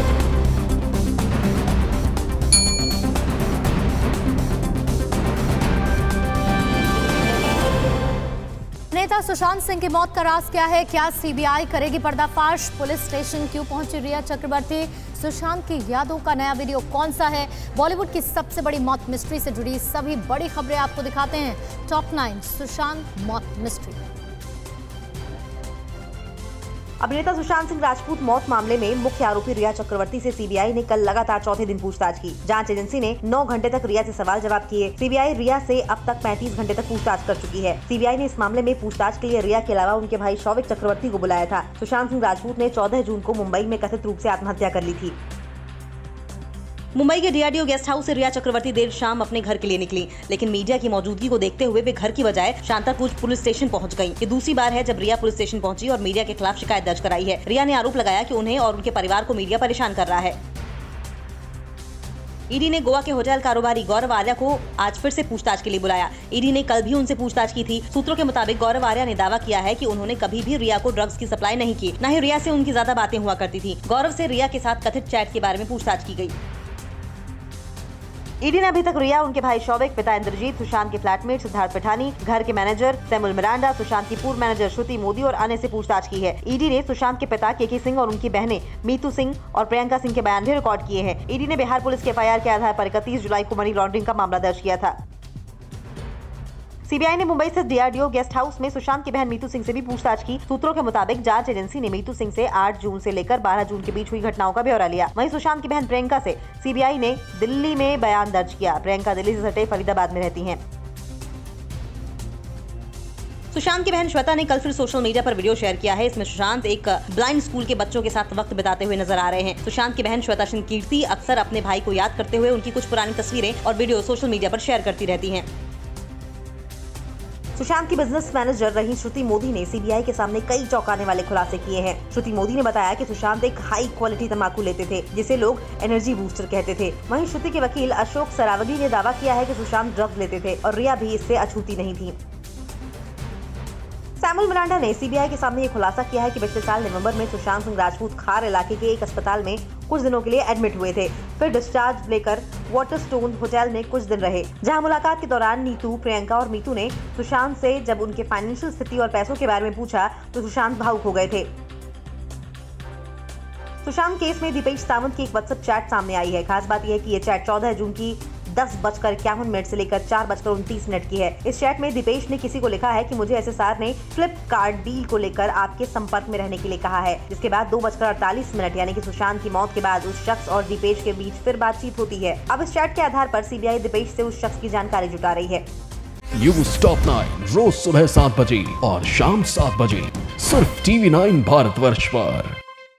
नेता सुशांत सिंह की मौत का राज क्या है? क्या सीबीआई करेगी पर्दाफाश? पुलिस स्टेशन क्यों पहुंची रिया चक्रवर्ती? सुशांत की यादों का नया वीडियो कौन सा है? बॉलीवुड की सबसे बड़ी मौत मिस्ट्री से जुड़ी सभी बड़ी खबरें आपको दिखाते हैं टॉप 9 सुशांत मौत मिस्ट्री। अभिनेता सुशांत सिंह राजपूत मौत मामले में मुख्य आरोपी रिया चक्रवर्ती से सीबीआई ने कल लगातार चौथे दिन पूछताछ की। जांच एजेंसी ने 9 घंटे तक रिया से सवाल जवाब किए। सीबीआई रिया से अब तक 35 घंटे तक पूछताछ कर चुकी है। सीबीआई ने इस मामले में पूछताछ के लिए रिया के अलावा उनके भाई शौविक चक्रवर्ती को बुलाया था। सुशांत सिंह राजपूत ने 14 जून को मुंबई में कथित रूप से आत्महत्या कर ली थी। मुंबई के डीआरडीओ गेस्ट हाउस से रिया चक्रवर्ती देर शाम अपने घर के लिए निकली, लेकिन मीडिया की मौजूदगी को देखते हुए वे घर की बजाय शांताक्रूज पुलिस स्टेशन पहुंच गई। ये दूसरी बार है जब रिया पुलिस स्टेशन पहुंची और मीडिया के खिलाफ शिकायत दर्ज कराई है। रिया ने आरोप लगाया कि उन्हें और उनके परिवार को मीडिया परेशान कर रहा है। ईडी ने गोवा के होटल कारोबारी गौरव आर्या को आज फिर से पूछताछ के लिए बुलाया। ईडी ने कल भी उनसे पूछताछ की थी। सूत्रों के मुताबिक गौरव आर्या ने दावा किया है कि उन्होंने कभी भी रिया को ड्रग्स की सप्लाई नहीं की, न ही रिया से उनकी ज्यादा बातें हुआ करती थी। गौरव से रिया के साथ कथित चैट के बारे में पूछताछ की गई। ईडी ने अभी तक रिया, उनके भाई शौविक, पिता इंद्रजीत, सुशांत के फ्लैटमेट सिद्धार्थ पिठानी, घर के मैनेजर सैम्युल मिरांडा, सुशांत की पूर्व मैनेजर श्रुति मोदी और अन्य से पूछताछ की है। ईडी ने सुशांत के पिता केके सिंह और उनकी बहनें नीतू सिंह और प्रियंका सिंह के बयान भी रिकॉर्ड किए हैं। ईडी ने बिहार पुलिस के FIR के आधार पर 31 जुलाई को मनी लॉन्ड्रिंग का मामला दर्ज किया था। सीबीआई ने मुंबई से डीआरडीओ गेस्ट हाउस में सुशांत की बहन नीतू सिंह से भी पूछताछ की। सूत्रों के मुताबिक जांच एजेंसी ने नीतू सिंह से 8 जून से लेकर 12 जून के बीच हुई घटनाओं का ब्यौरा लिया। वहीं सुशांत की बहन प्रियंका से सीबीआई ने दिल्ली में बयान दर्ज किया। प्रियंका दिल्ली से सटे फरीदाबाद में रहती हैं। सुशांत की बहन श्वेता ने कल फिर सोशल मीडिया पर वीडियो शेयर किया है। इसमें सुशांत एक ब्लाइंड स्कूल के बच्चों के साथ वक्त बिताते हुए नजर आ रहे हैं। सुशांत की बहन श्वेता सिंह कीर्ति अक्सर अपने भाई को याद करते हुए उनकी कुछ पुरानी तस्वीरें और वीडियो सोशल मीडिया पर शेयर करती रहती हैं। सुशांत की बिजनेस मैनेजर रही श्रुति मोदी ने सीबीआई के सामने कई चौंकाने वाले खुलासे किए हैं। श्रुति मोदी ने बताया कि सुशांत एक हाई क्वालिटी तंबाकू लेते थे जिसे लोग एनर्जी बूस्टर कहते थे। वहीं श्रुति के वकील अशोक सरावगी ने दावा किया है कि सुशांत ड्रग्स लेते थे और रिया भी इससे अछूती नहीं थी। सैम्युल मिरांडा ने सीबीआई के सामने ये खुलासा किया है कि पिछले साल नवंबर में सुशांत सिंह राजपूत खार इलाके के एक अस्पताल में कुछ दिनों के लिए एडमिट हुए थे। फिर डिस्चार्ज लेकर वाटरस्टोन होटल में कुछ दिन रहे, जहां मुलाकात के दौरान नीतू, प्रियंका और मीतू ने सुशांत से जब उनके फाइनेंशियल स्थिति और पैसों के बारे में पूछा तो सुशांत भावुक हो गए थे। सुशांत केस में दीपेश सावंत की एक व्हाट्सएप चैट सामने आई है। खास बात यह है कि ये चैट 14 जून की 10:51 से लेकर 4:29 की है। इस चैट में दीपेश ने किसी को लिखा है कि मुझे SSR ने फ्लिपकार्ट डील को लेकर आपके संपर्क में रहने के लिए कहा है। जिसके बाद 2:48 यानी कि सुशांत की मौत के बाद उस शख्स और दीपेश के बीच फिर बातचीत होती है। अब इस चैट के आधार पर सीबीआई दीपेश से उस शख्स की जानकारी जुटा रही है। न्यूज़ टॉप 9 रोज सुबह 7 बजे और शाम 7 बजे सिर्फ TV9 भारतवर्ष पर।